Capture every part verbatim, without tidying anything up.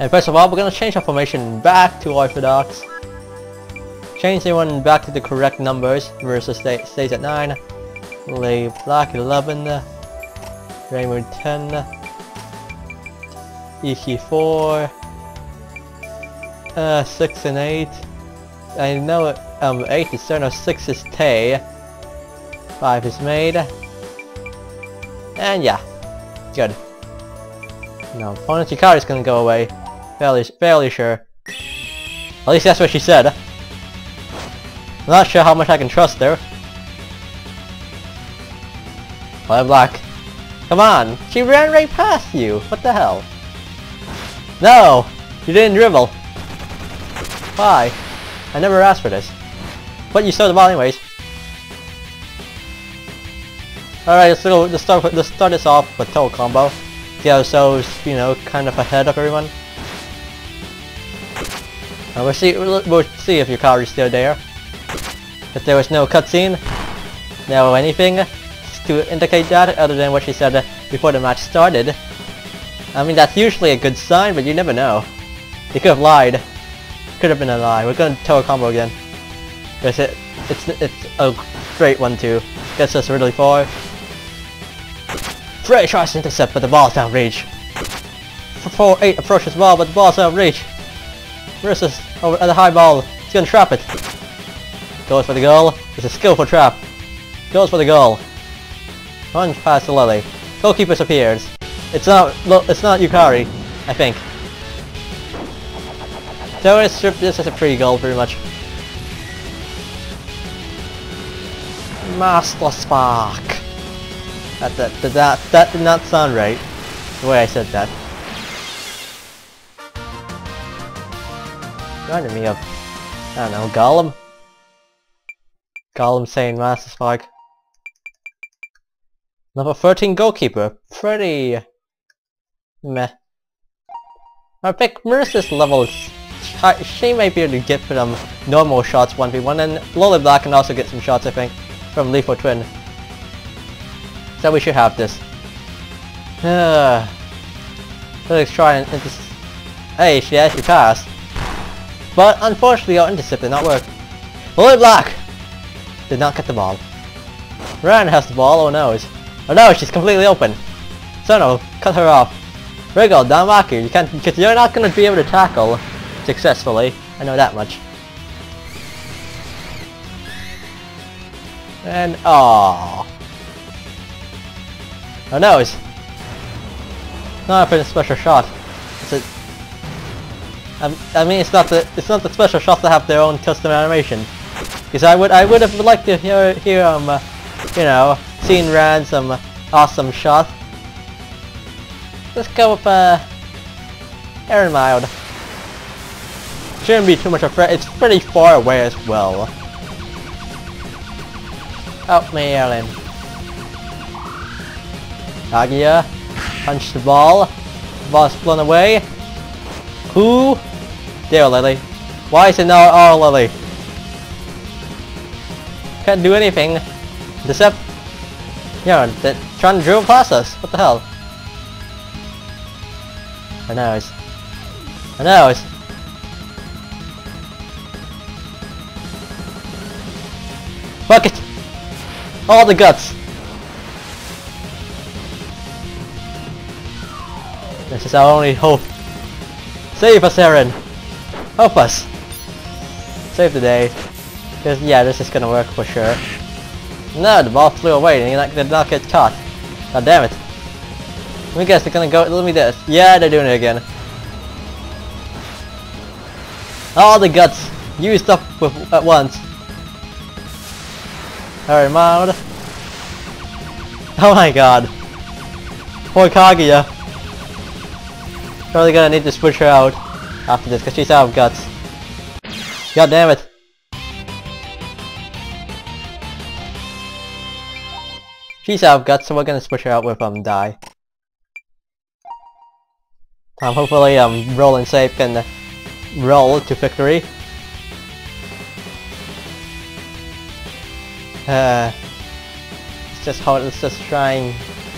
And first of all, we're gonna change our formation back to orthodox. Change everyone back to the correct numbers. Marissa stay, stays at nine. Lily Black eleven. Reimu ten. Iki four. Uh, six and eight. I know um eight is Cerno, six is Tay. Five is made. And yeah. Good. No, opponent Yukari is gonna go away. Fairly fairly sure. At least that's what she said. I'm not sure how much I can trust her. Lily Black. Come on! She ran right past you! What the hell? No! You didn't dribble. Why? I never asked for this. But you stole the ball anyways. Alright, let's, let's, start, let's start this off with Touhou combo. Get ourselves, you know, kind of ahead of everyone. Uh, we'll, see, we'll, we'll see if Yukari's still there. If there was no cutscene, no anything to indicate that other than what she said before the match started. I mean, that's usually a good sign, but you never know. They could have lied. Could have been a lie. We're going to Touhou combo again. Because it, it's, it's a great one too. Gets us really far. Freddy tries to intercept, but the ball's out of reach. four eight approaches ball, but the ball's out of reach. Marissa's over at the high ball. He's gonna trap it. Goes for the goal. It's a skillful trap. Goes for the goal. Runs past the Lily. Goalkeeper appears. It's not. It's not Yukari, I think. So it's this is a free goal, pretty much. Master Spark. That, that that that did not sound right. The way I said that. Reminded me of, I don't know, Gollum. Gollum saying Master Spark. Number thirteen goalkeeper. Pretty meh. I pick Marissa's levels. She may be able to get some normal shots one v one, and Lily Black can also get some shots, I think, from Lethal Twin. So we should have this. Uh, let's try and intercept. Hey, she actually passed. But unfortunately our intercept did not work. Lily Black did not get the ball. Ran has the ball, oh no. Oh no, she's completely open. Cerno, cut her off. Wriggle, Damaki, you can't, because you're not going to be able to tackle successfully. I know that much. And aww. Oh no, it's not a special shot. It's a, I, I mean, it's not the it's not the special shots that have their own custom animation. Because I would I would have liked to hear hear um uh, you know, seen Rand some awesome shots. Let's go with uh Aaron Mild. Shouldn't be too much of a threat. It's pretty far away as well. Help me, Aaron. Kaguya punch the ball. The ball's blown away. Who? There, Lily. Why is it not our Lily? Can't do anything. Except, you know, they're trying to dribble past us. What the hell? I know it's. I know it's. Fuck it! All the guts. This is our only hope. Save us, Aaron! Help us! Save the day. Cause yeah, this is gonna work for sure. No, the ball flew away and it did not get caught. God damn it. Let me guess, they're gonna go- let me guess. Yeah, they're doing it again. All the guts used up with, at once. Alright, Mild. Oh my god. Poor Kaguya. Probably gonna need to switch her out after this because she's out of guts. God damn it. She's out of guts, so we're gonna switch her out with um Dai. Um hopefully um roll and save can roll to victory. Uh it's just hard, let's just try and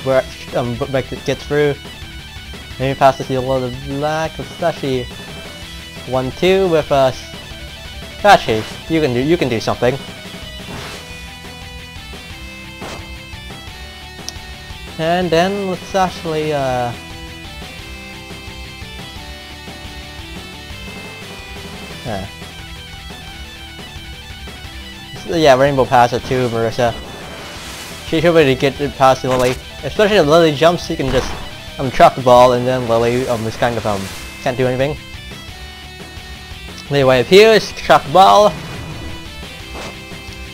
work um but get through. Maybe passes the Lily Black with Sashi. one two with us. Sashi, you can do you can do something. And then let's actually uh yeah. So, yeah, Rainbow Pass it too, Marissa. She should be able to get it past Lily. Especially if Lily jumps, you can just um trap the ball and then Lily um is kind of um can't do anything. Anyway, up here is trap the ball.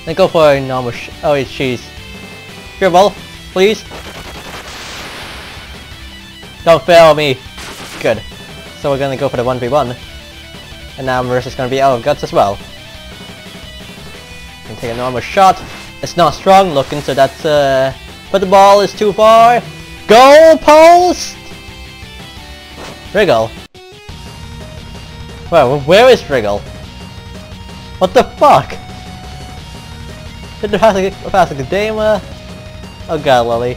Then go for a normal sh oh it's cheese. Dribble, please. Don't fail me. Good. So we're gonna go for the one v one. And now Marissa's gonna be out of guts as well. And take a normal shot. It's not strong looking, so that's uh but the ball is too far. Goal post! Wriggle. Well, where is Wriggle? What the fuck? Did the pass the Kedama? Oh god, Lily.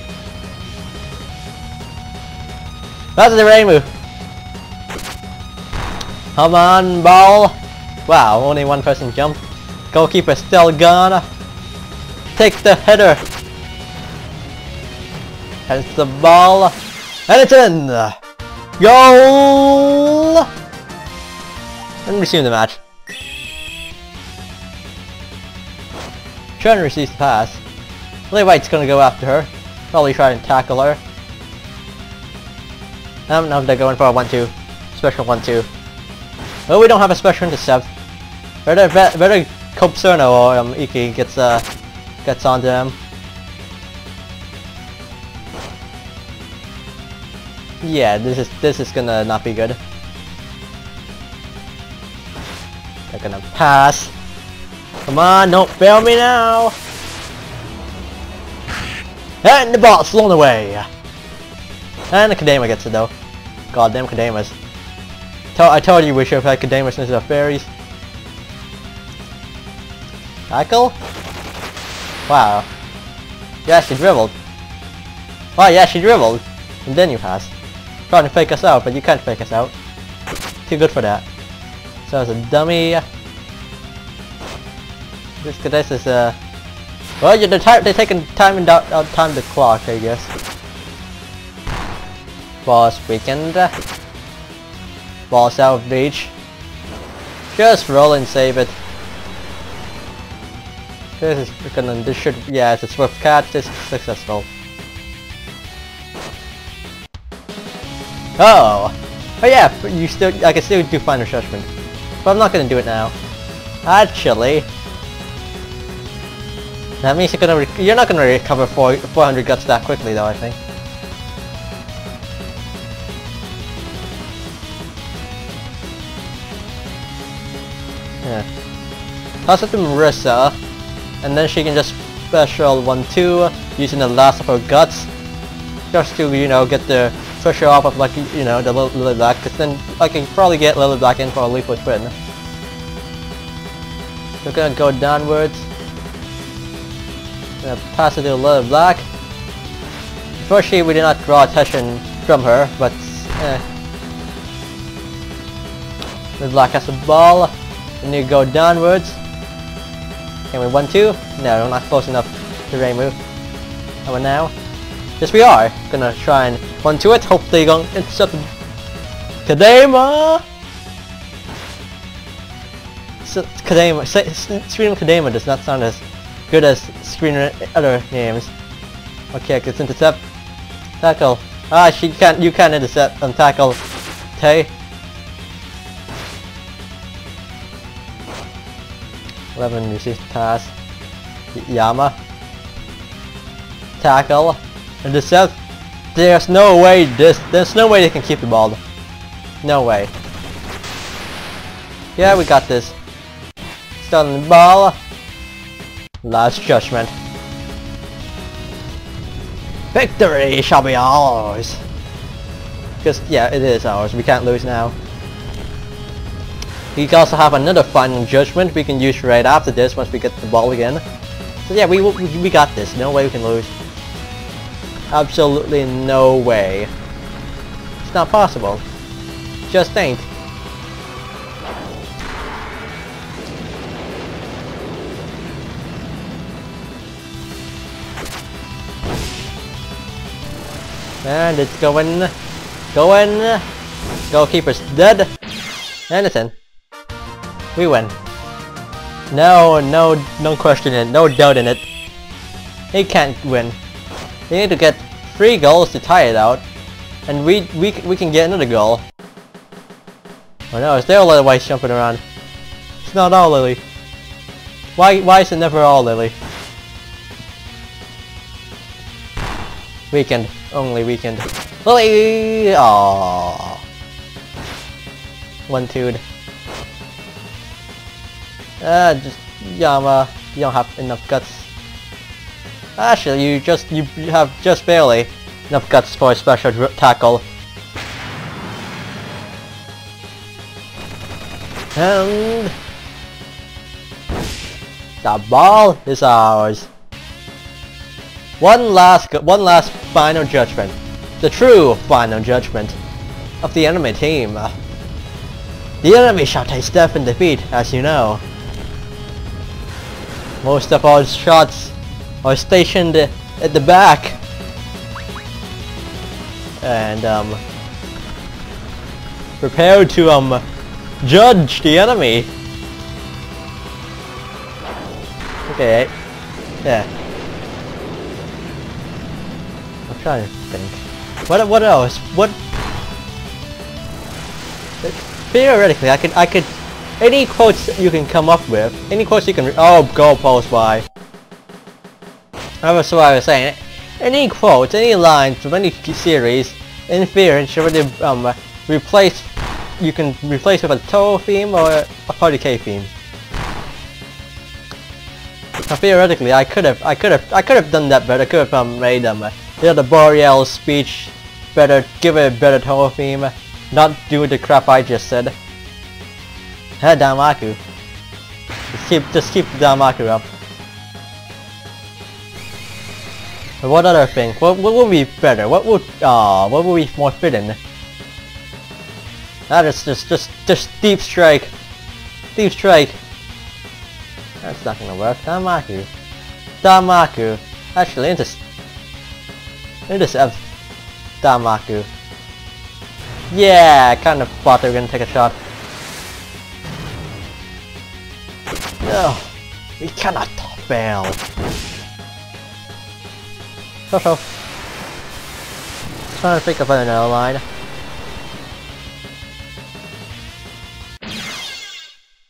That's the Reimu. Come on, ball. Wow, only one person jumped. Goalkeeper still gone. Take the header. And it's the ball. And it's in. Goal. And resume the match. Chyna receives the pass. Lily White's gonna go after her. Probably try and tackle her. I don't know if they're going for a one two. Special one two. Well, we don't have a special intercept. Better, better, better Kopserno or um, Iki gets uh, gets onto him. Yeah, this is this is gonna not be good. They're gonna pass. Come on, don't fail me now. And the ball's blown away. And the Kedama gets it though. Goddamn Kedamas. I told you we should have had Kedamas instead of fairies. Tackle? Wow. Yeah, she dribbled. Wow, yeah, she dribbled. And then you pass. Trying to fake us out, but you can't fake us out. Too good for that. So it's a dummy. This Kedama is uh well, you're the type they're taking time and out uh, time the clock, I guess. Boss weekend. Boss out of beach. Just roll and save it. This is gonna. This should. Yeah, it's a swift catch. This is successful. Oh. Oh yeah. You still. I can still do final judgment, but I'm not gonna do it now. Actually. That means you're gonna. Rec you're not gonna recover four four hundred guts that quickly, though. I think. Yeah. Toss it to Marissa, and then she can just special one two using the last of her guts, just to, you know, get the pressure off of, like, you know, the Lily Black, because then I can probably get Lily Black in for a lethal twin. We're gonna go downwards. Gonna pass it to Lily Black. Unfortunately, we did not draw attention from her, but eh. Lily Black has the ball. And you go downwards. Can we one two? No, we're not close enough to Reimu. How about now? Yes, we are. Gonna try and one two it. Hopefully, gonna intercept the Kedama. So, Kedama. Scream Kedama does not sound as good as screener other names. Okay, it's intercept. Tackle. Ah, she can't. You can't intercept and tackle. Tay. eleven receives pass. Yama. Tackle. And the set. There's no way this. There's no way they can keep the ball. No way. Yeah, we got this. Stun the ball. Last judgment. Victory shall be ours. Because, yeah, it is ours. We can't lose now. We can also have another final judgment we can use right after this once we get the ball again. So yeah, we we got this. No way we can lose. Absolutely no way. It's not possible. Just ain't. And it's going, going. Goalkeeper's dead. And it's in. We win. No, no, don't question it. No doubt in it. They can't win. They need to get three goals to tie it out, and we we we can get another goal. Oh no, is there a lot of whites jumping around? It's not all Lily. Why why is it never all Lily? Weekend. Only weekend. Lily! Aww. One-two'd. Ah, uh, just... Yama, you don't have enough guts. Actually, you just... you have just barely enough guts for a special tackle. And... the ball is ours. One last, one last final judgment, the true final judgment of the enemy team. The enemy shall taste death and defeat, as you know. Most of our shots are stationed at the back, and um, prepare to um judge the enemy. Okay, yeah. Trying to think. What? What else? What? Theoretically, I could. I could. Any quotes you can come up with. Any quotes you can. Oh, goalpost why? I was what I was saying. Any quotes, any lines from any series, in theory, should be um replaced. You can replace with a Touhou theme or a Party K theme. Now, theoretically, I could have. I could have. I could have done that better. I could have um, made them. Um, Yeah, the Boreal speech, better give it a better Touhou theme, not do the crap I just said. Hey, Damaku. Just keep, just keep Damaku up. But what other thing? What, what would be better? What would, ah, uh, what would be more fitting? That is just, just, just deep strike, deep strike. That's not gonna work. Damaku, Damaku. Actually, interesting. Intercept Damaku. Yeah, I kind of thought they were gonna take a shot. No, we cannot fail. So, so. Trying to think of another line.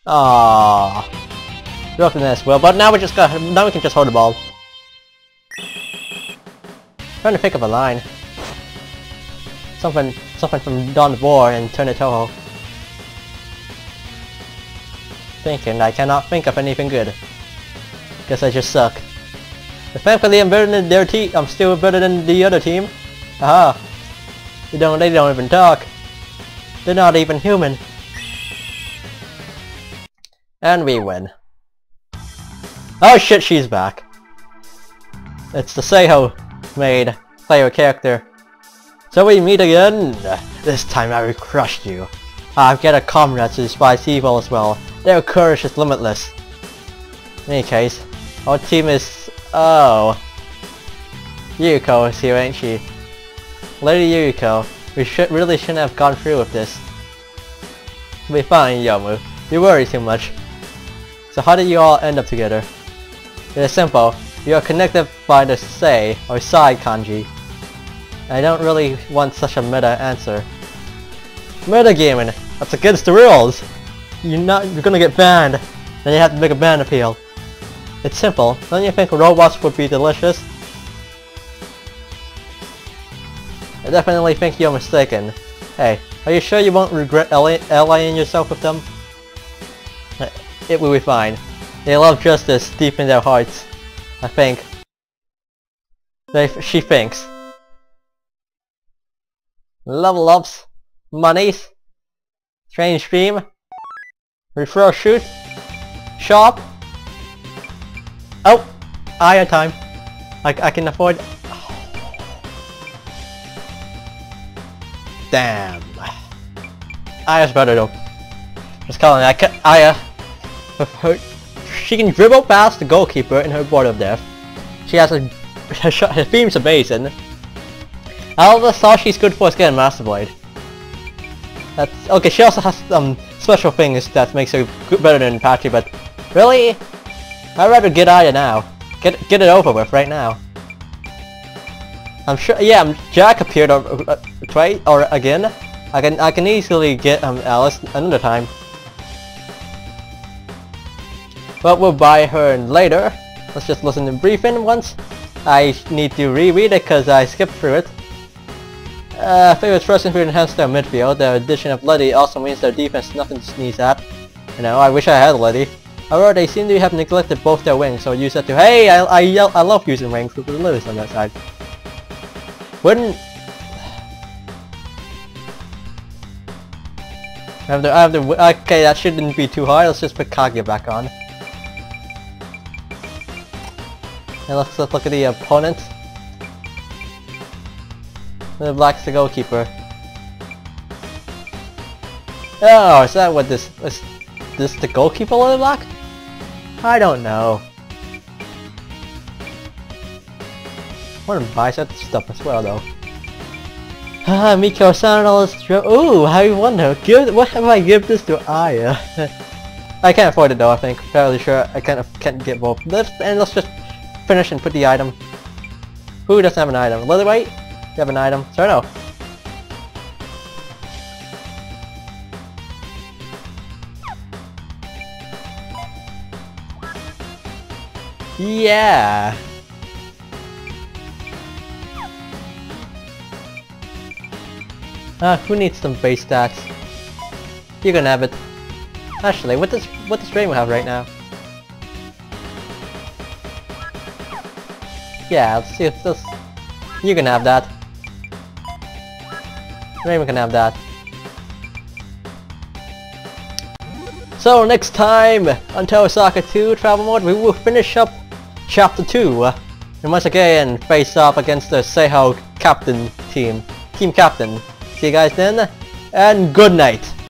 Ah, broken as well. But now we just got. Now we can just hold the ball. Trying to pick up a line. Something something from Don War and turn it Touhou. Thinking, I cannot think of anything good. Guess I just suck. But thankfully I'm better than their team. I'm still better than the other team. Aha. They don't they don't even talk. They're not even human. And we win. Oh shit, she's back. It's the Seihou made player character. So we meet again. This time I will crush you. I've got a comrade to despise evil as well. Their courage is limitless. In any case, our team is... oh... Yuriko is here, ain't she? Lady Yuriko, we should really shouldn't have gone through with this. We'll be fine, Yomu. You worry too much. So how did you all end up together? It is simple. You are connected by the sei, or sai kanji. I don't really want such a meta answer. Metagaming! That's against the rules! You're not- you're gonna get banned, then you have to make a ban appeal. It's simple, don't you think robots would be delicious? I definitely think you're mistaken. Hey, are you sure you won't regret allying yourself with them? It will be fine. They love justice deep in their hearts. I think. They f she thinks. Level ups, monies, train stream, referral shoot, shop. Oh, I have time. I I can afford. Damn. Aya's better though. Let's call it like Aya. Her, she can dribble past the goalkeeper in her board of death. She has a her beam's amazing. I also saw she's good for a skin and Master Blade. That's okay. She also has some special things that makes her better than Patchy, but really, I'd rather get Aya now. Get get it over with right now. I'm sure. Yeah, Jack appeared or uh, right or again. I can I can easily get um Alice another time. But we'll buy her later. Let's just listen to the briefing once. I need to reread it because I skipped through it. Uh, favorite person who enhanced their midfield. The addition of Letty also means their defense is nothing to sneeze at. You know, I wish I had Letty. However, they seem to have neglected both their wings, so use that to- Hey! I I, yell, I love using wings with the Lilies on that side. Wouldn't... I have the- I have the- Okay, that shouldn't be too hard. Let's just put Kaguya back on. And let's, let's look at the opponent. The Black's the goalkeeper. Oh, is that what this- is this the goalkeeper Lily Black? I don't know. I want to buy that stuff as well though. Ah, Miko sounded all this dr- Ooh, I wonder, give- what if I give this to Aya? I can't afford it though, I think. Fairly sure I can't, can't get both. Let's, and let's just finish and put the item. Who doesn't have an item? Leatherweight? You have an item. So no. Yeah. Ah, uh, who needs some base stats? You're gonna have it. Actually, what does what does Reimu have right now? Yeah, let's see if this. You can have that. Reimu can have that. So next time on Touhou Soccer two Travel Mode, we will finish up Chapter two. Uh, and once again, face off against the Seihou Captain team. Team Captain. See you guys then, and good night.